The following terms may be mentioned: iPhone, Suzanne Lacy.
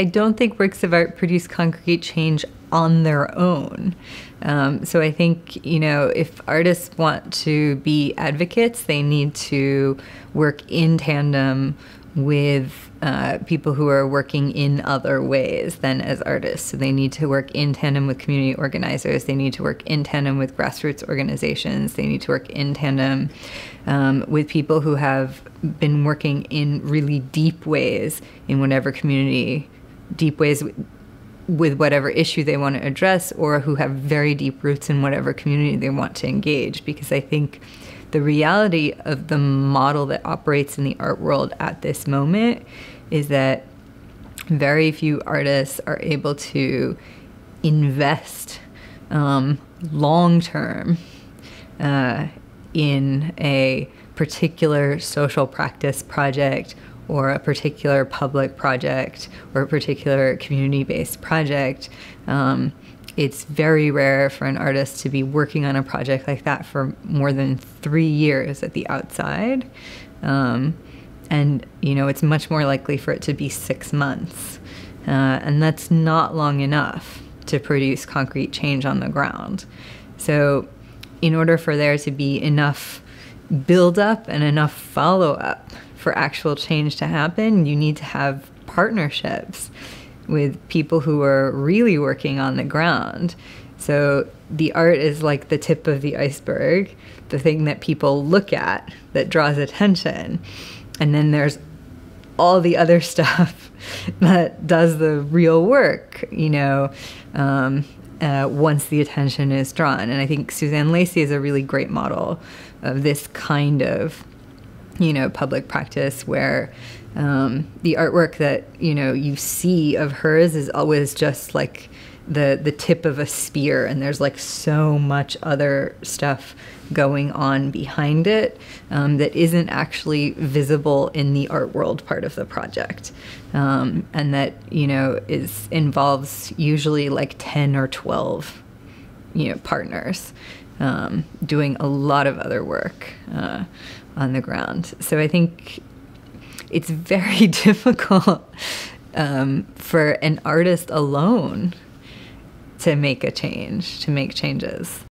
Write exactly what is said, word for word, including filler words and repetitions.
I don't think works of art produce concrete change on their own. Um, so I think, you know, if artists want to be advocates, they need to work in tandem with uh, people who are working in other ways than as artists. So they need to work in tandem with community organizers. They need to work in tandem with grassroots organizations. They need to work in tandem um, with people who have been working in really deep ways in whatever community, deep ways with whatever issue they want to address, or who have very deep roots in whatever community they want to engage. Because I think the reality of the model that operates in the art world at this moment is that very few artists are able to invest um, long-term uh, in a particular social practice project or a particular public project or a particular community-based project. Um, It's very rare for an artist to be working on a project like that for more than three years at the outside. Um, and, you know, it's much more likely for it to be six months. Uh, and that's not long enough to produce concrete change on the ground. So in order for there to be enough build-up and enough follow-up for actual change to happen, you need to have partnerships with people who are really working on the ground. So the art is like the tip of the iceberg, the thing that people look at that draws attention. And then there's all the other stuff that does the real work, you know, um, uh, once the attention is drawn. And I think Suzanne Lacy is a really great model of this kind of, you know, public practice where Um, the artwork that, you know, you see of hers is always just like the, the tip of a spear, and there's like so much other stuff going on behind it um, that isn't actually visible in the art world part of the project. Um, and that, you know, is involves usually like ten or twelve, you know, partners um, doing a lot of other work uh, on the ground. So I think it's very difficult um, for an artist alone to make a change, to make changes.